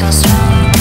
go stronger?